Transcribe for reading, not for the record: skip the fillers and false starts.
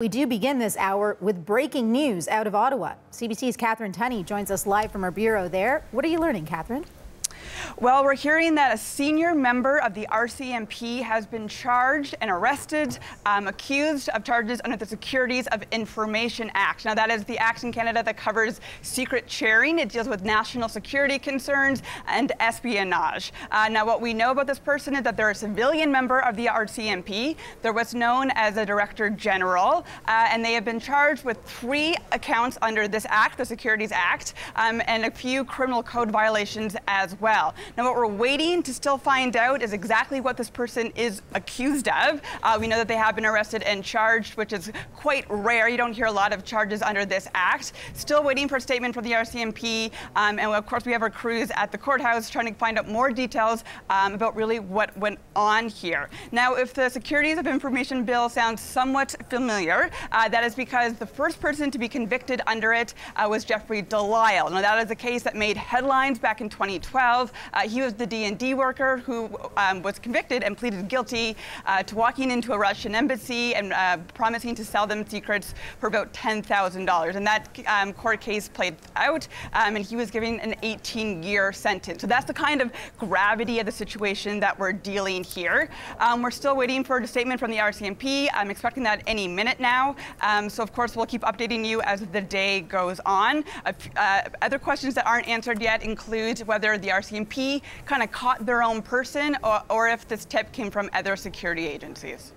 We do begin this hour with breaking news out of Ottawa. CBC's Catherine Tunney joins us live from our bureau there. What are you learning, Catherine? Well, we're hearing that a senior member of the RCMP has been charged and arrested, accused of charges under the Security of Information Act. Now, that is the act in Canada that covers secret sharing. It deals with national security concerns and espionage. Now, what we know about this person is that they're a civilian member of the RCMP. They're what's known as a director general, and they have been charged with 3 accounts under this act, the Securities Act, and a few criminal code violations as well. Now, what we're waiting to still find out is exactly what this person is accused of. We know that they have been arrested and charged, which is quite rare. You don't hear a lot of charges under this act. Still waiting for a statement from the RCMP. And of course, we have our crews at the courthouse trying to find out more details about really what went on here. Now, if the Securities of Information Bill sounds somewhat familiar, that is because the first person to be convicted under it was Jeffrey Delisle. Now, that is a case that made headlines back in 2012. He was the D&D worker who was convicted and pleaded guilty to walking into a Russian embassy and promising to sell them secrets for about $10,000. And that court case played out, and he was given an 18-year sentence. So that's the kind of gravity of the situation that we're dealing here. We're still waiting for a statement from the RCMP. I'm expecting that any minute now. So, of course, we'll keep updating you as the day goes on. Other questions that aren't answered yet include whether the RCMP kind of caught their own person, or if this tip came from other security agencies.